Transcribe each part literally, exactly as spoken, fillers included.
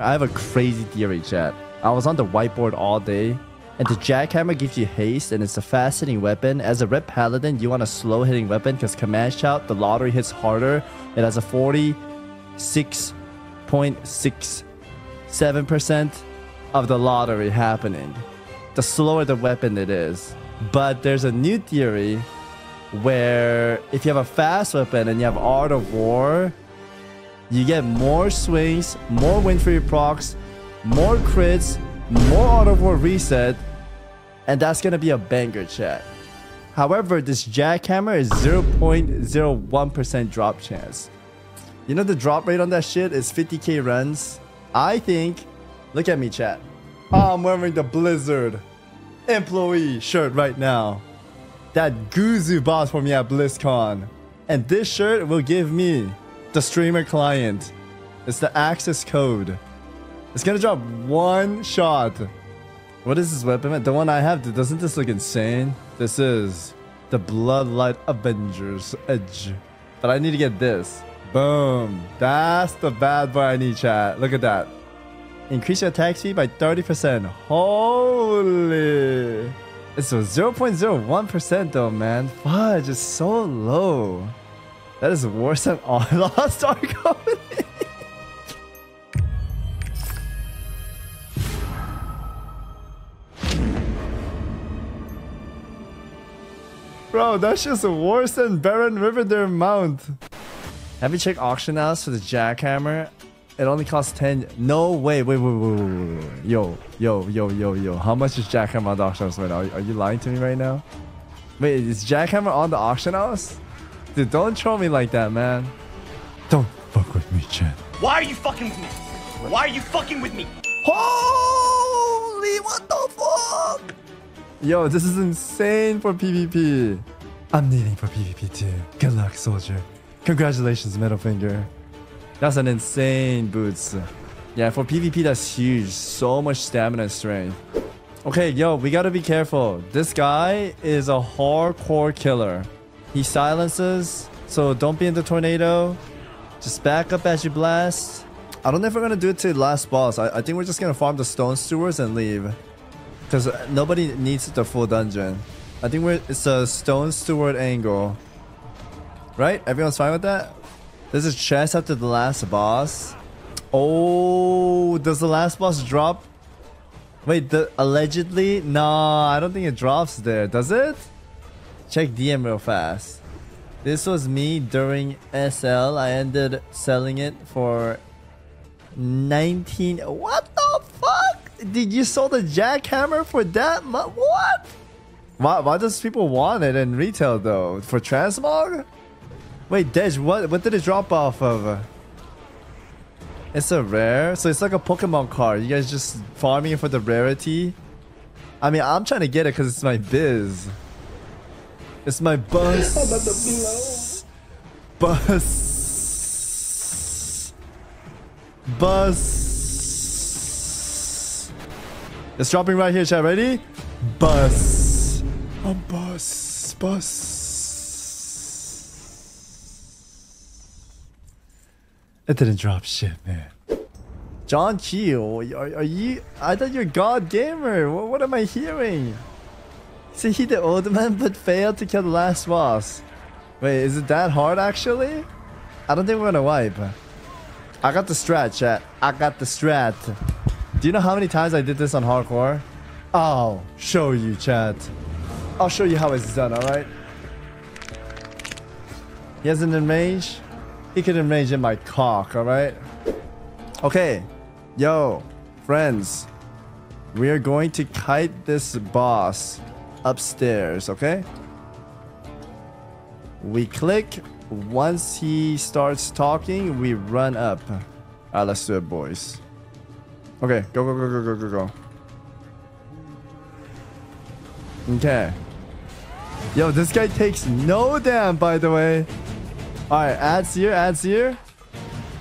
I have a crazy theory, chat. I was on the whiteboard all day, and the jackhammer gives you haste, and it's a fast hitting weapon. As a red paladin, you want a slow hitting weapon because command shout, the lottery hits harder. It has a forty-six point six seven percent of the lottery happening. The slower the weapon it is. But there's a new theory where if you have a fast weapon and you have Art of War, you get more swings, more win for your procs, more crits, more Art of War reset, and that's gonna be a banger, chat. However, this jackhammer is zero point zero one percent drop chance. You know the drop rate on that shit is fifty K runs. I think, look at me, chat. Oh, I'm wearing the Blizzard employee shirt right now. That Guzu bought for me at BlizzCon. And this shirt will give me the streamer client. It's the access code. It's gonna drop one shot. What is this weapon? The one I have, doesn't this look insane? This is the Bloodlight Avengers Edge. But I need to get this. Boom. That's the bad boy I need, chat. Look at that. Increase your attack speed by thirty percent. Holy. It's a zero point zero one percent though, man. Fudge, it's so low. That is worse than all Lost Ark Company. Bro, that's just worse than Baron Riverde Mount. Have you checked auction house for the jackhammer? It only costs ten. No way. Wait, wait, wait, wait, wait. Yo, yo, yo, yo, yo. How much is jackhammer on the auction house right now? Are, are you lying to me right now? Wait, is jackhammer on the auction house? Dude, don't troll me like that, man. Don't fuck with me, Chen. Why are you fucking with me? Why are you fucking with me? Holy, what the fuck? Yo, this is insane for PvP. I'm needing for PvP too. Good luck, soldier. Congratulations, Metal Finger. That's an insane boots. Yeah, for PvP, that's huge. So much stamina and strength. Okay, yo, we gotta be careful. This guy is a hardcore killer. He silences, so don't be in the tornado. Just back up as you blast. I don't know if we're gonna do it to the last boss. I, I think we're just gonna farm the stone stewards and leave. Because nobody needs the full dungeon. I think we're, it's a stone steward angle. Right? Everyone's fine with that? There's a chest after the last boss. Oh, does the last boss drop? Wait, the, allegedly? No, I don't think it drops there. Does it? Check D M real fast. This was me during S L. I ended selling it for nineteen. What the fuck? Did you sold a jackhammer for that much? What? Why, why does people want it in retail though? For transmog? Wait, Dej, what, what did it drop off of? It's a rare? So it's like a Pokemon card. You guys just farming it for the rarity? I mean, I'm trying to get it because it's my biz. It's my bus. Bus. Bus. It's dropping right here, chat. Ready? Bus. A bus. Bus. It didn't drop shit, man. John Keel, are, are you? I thought you're God Gamer. What, what am I hearing? See, he the old man, but failed to kill the last boss. Wait, is it that hard actually? I don't think we're gonna wipe. I got the strat, chat. I got the strat. Do you know how many times I did this on hardcore? I'll show you, chat. I'll show you how it's done. All right. He hasn't enraged. He could enrage in my cock, alright? Okay. Yo, friends. We are going to kite this boss upstairs, okay? We click. Once he starts talking, we run up. Alright, let's do it, boys. Okay, go, go, go, go, go, go, go. Okay. Yo, this guy takes no damn, by the way. Alright, ads here, ads here.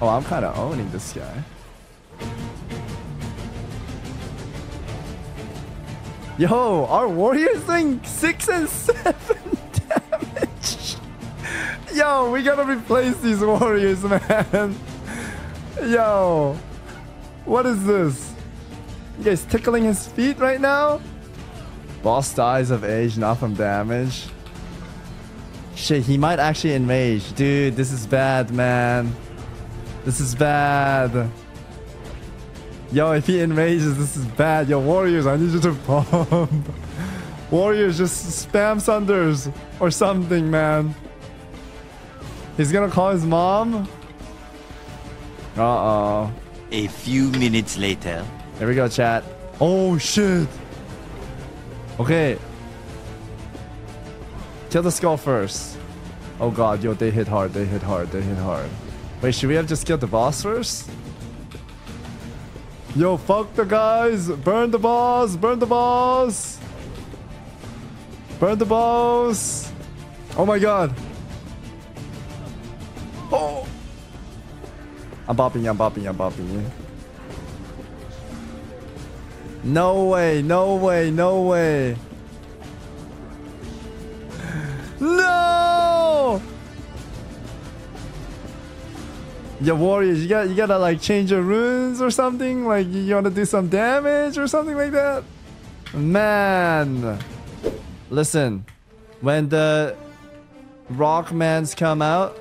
Oh, I'm kind of owning this guy. Yo, our warrior's doing six and seven damage. Yo, we gotta replace these warriors, man. Yo. What is this? You guys tickling his feet right now? Boss dies of age, not from damage. Shit, he might actually enrage. Dude, this is bad, man. This is bad. Yo, if he enrages, this is bad. Yo, warriors, I need you to bomb. Warriors, just spam Sunders or something, man. He's gonna call his mom? Uh-oh. A few minutes later. Here we go, chat. Oh, shit. Okay. Kill the skull first. Oh, God. Yo, they hit hard. They hit hard. They hit hard. Wait, should we have just killed the boss first? Yo, fuck the guys. Burn the boss. Burn the boss. Burn the boss. Oh, my God. Oh. I'm bopping. I'm bopping. I'm bopping. No way. No way. No way. No! Yo, warriors, you got you gotta like change your runes or something. Like you wanna do some damage or something like that. Man, listen, when the Rockmans come out,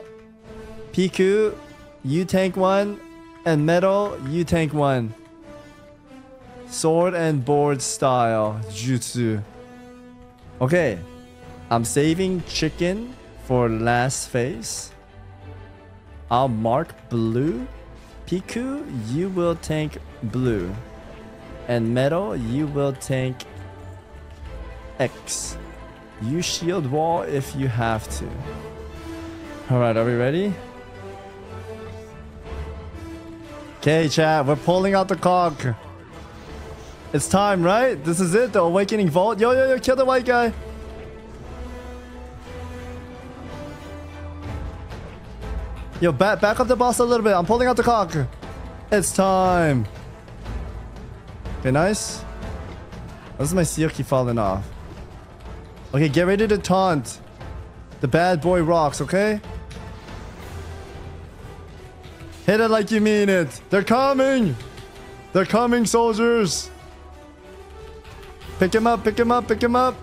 Piku, you tank one, and Metal, you tank one. Sword and board style jutsu. Okay. I'm saving chicken for last phase. I'll mark blue. Piku, you will tank blue. And Metal, you will tank X. You shield wall if you have to. Alright, are we ready? Okay, chat, we're pulling out the cock. It's time, right? This is it, the Awakening Vault. Yo, yo, yo, kill the white guy. Yo, back, back up the boss a little bit. I'm pulling out the cock. It's time. Okay, nice. Where's my Siyoki falling off? Okay, get ready to taunt. The bad boy rocks, okay? Hit it like you mean it. They're coming. They're coming, soldiers. Pick him up, pick him up, pick him up.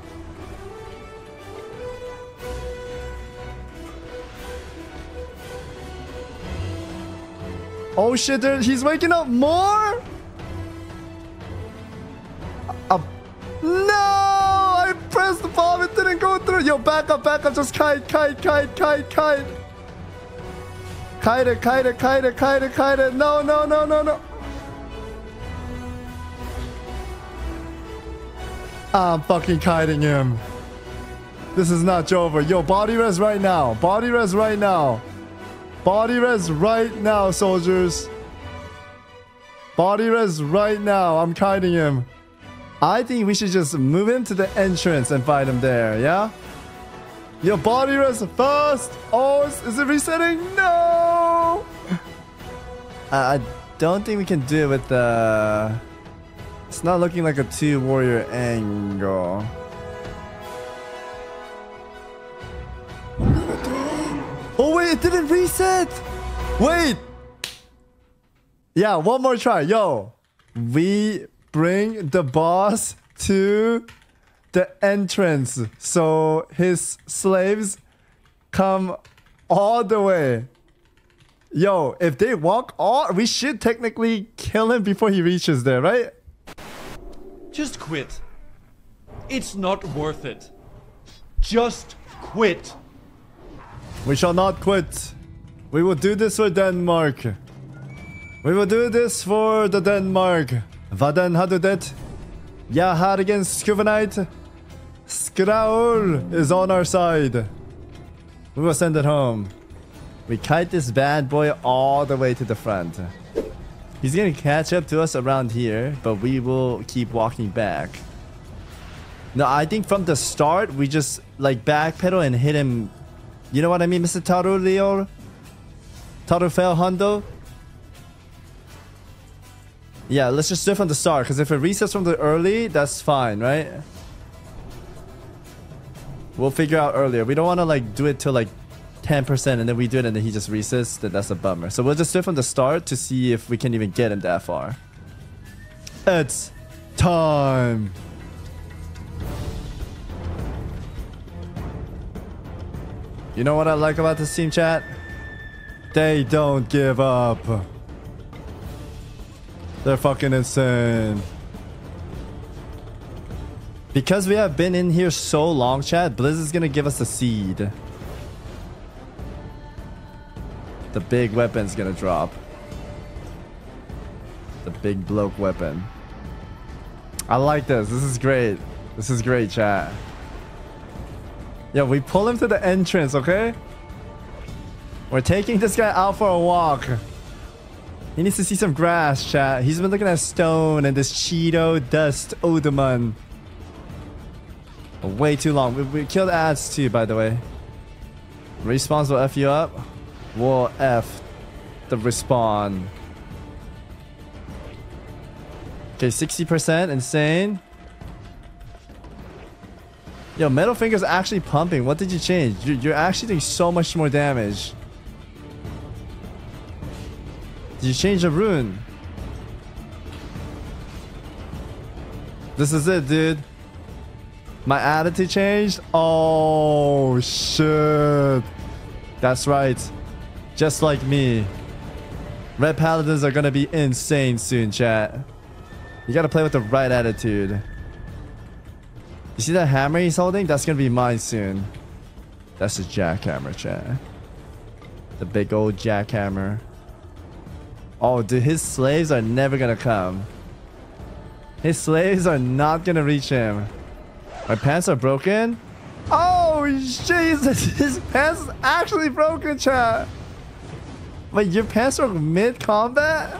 Oh shit, there, he's waking up more? Uh, no! I pressed the bomb, it didn't go through. Yo, back up, back up, just kite, kite, kite, kite, kite. Kite it, kite it, kite it, kite it, kite it. No, no, no, no, no. I'm fucking kiting him. This is not over. Yo, body res right now. Body res right now. Body res right now, soldiers. Body res right now. I'm kiting him. I think we should just move him to the entrance and fight him there, yeah? Yo, body res fast. Oh, is, is it resetting? No! I, I don't think we can do it with the... It's not looking like a two-warrior angle. Oh wait, it didn't reset! Wait! Yeah, one more try. Yo! We bring the boss to the entrance. So his slaves come all the way. Yo, if they walk all... We should technically kill him before he reaches there, right? Just quit. It's not worth it. Just quit. We shall not quit. We will do this for Denmark. We will do this for the Denmark. Vaden hadde det. Ja, herregens skuvenite. Skraul is on our side. We will send it home. We kite this bad boy all the way to the front. He's gonna catch up to us around here, but we will keep walking back. No, I think from the start, we just like backpedal and hit him. You know what I mean, Mister Taru Leor? Taru Fail Hondo? Yeah, let's just do it from the start, because if it resets from the early, that's fine, right? We'll figure out earlier. We don't want to like do it till like ten percent and then we do it and then he just resets, then that's a bummer. So we'll just do it from the start to see if we can even get him that far. It's time. You know what I like about this team, chat? They don't give up. They're fucking insane. Because we have been in here so long, chat, Blizz is gonna give us a seed. The big weapon's gonna drop. The big bloke weapon. I like this. This is great. This is great, chat. Yo, we pull him to the entrance, okay? We're taking this guy out for a walk. He needs to see some grass, chat. He's been looking at stone and this Cheeto Dust Odomen. Way too long. We, we killed ads too, by the way. Respawns will F you up. We'll F the respawn. Okay, sixty percent. Insane. Yo, Metal Finger's actually pumping. What did you change? You're, you're actually doing so much more damage. Did you change the rune? This is it, dude. My attitude changed? Oh, shit. That's right. Just like me. Red Paladins are gonna be insane soon, chat. You gotta play with the right attitude. You see that hammer he's holding? That's gonna be mine soon. That's a jackhammer, chat. The big old jackhammer. Oh, dude, his slaves are never gonna come. His slaves are not gonna reach him. My pants are broken? Oh, Jesus! His pants is actually broken, chat! Wait, your pants are mid-combat?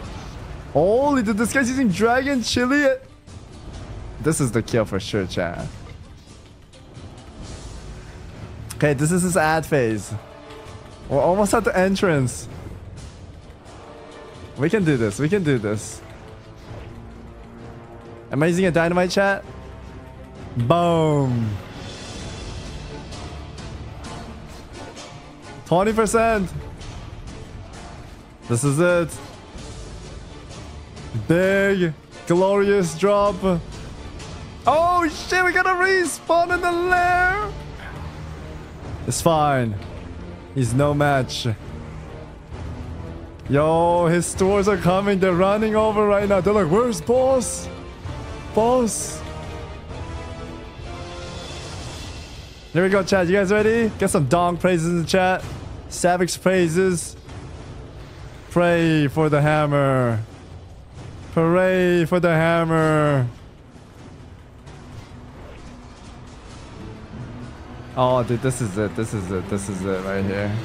Holy dude, this guy's using dragon chili. This is the kill for sure, chat. Okay, this is his ad phase. We're almost at the entrance. We can do this. We can do this. Am I using a dynamite, chat? Boom. twenty percent. This is it. Big, glorious drop. Oh shit, we gotta respawn in the lair. It's fine. He's no match. Yo, his stores are coming. They're running over right now. They're like, where's boss? Boss. There we go, chat. You guys ready? Get some Dong praises in the chat. Savix praises. Pray for the hammer. Pray for the hammer. Oh, dude, this is it. This is it. This is it right here.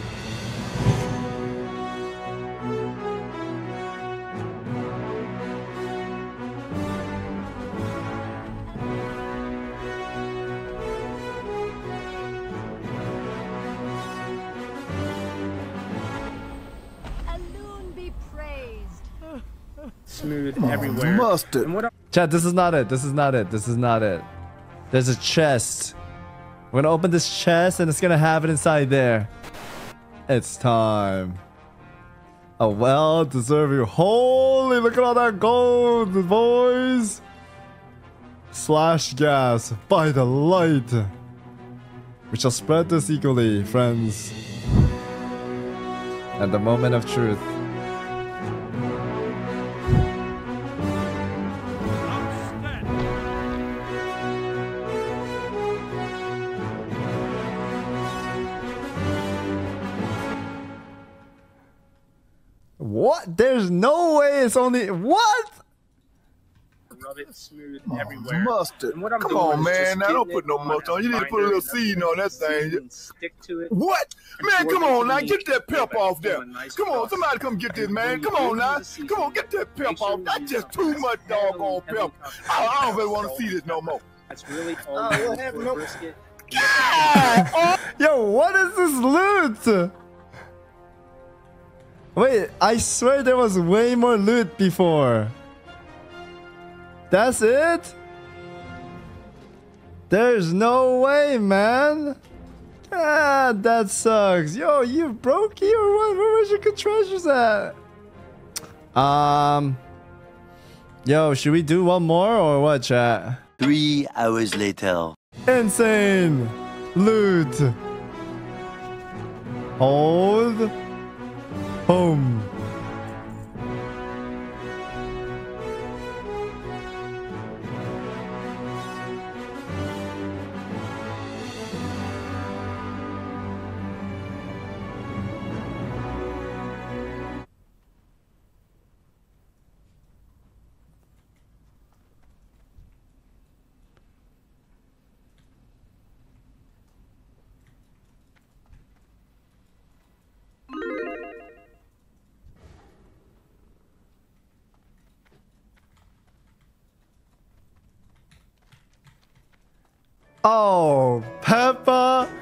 Everywhere. Mustard. And what chat, this is not it. This is not it. This is not it. There's a chest. We're gonna open this chest and it's gonna have it inside there. It's time. A well-deserving. Holy, look at all that gold, boys. Slash gas by the light. We shall spread this equally, friends. At the moment of truth. What? There's no way it's only what? Rub it smooth oh, everywhere. Mustard. And what I'm Come doing on, man! Now don't put no mustard on. You need to put a little seed on that thing. Stick to it. What? Man, come on now! Get that pep off there! Come on, somebody come get this, man! Come on now! Come on, get that pep off! That's just too much doggone pep. I don't really want to see this no more. That's really all. What happened? No brisket. Yo, what is this loot? Wait, I swear there was way more loot before. That's it? There's no way, man. Ah, that sucks. Yo, you broke you or what? Where was your good treasures at? Um, Yo, should we do one more or what, chat? Three hours later. Insane loot. Hold. Home. Oh, Peppa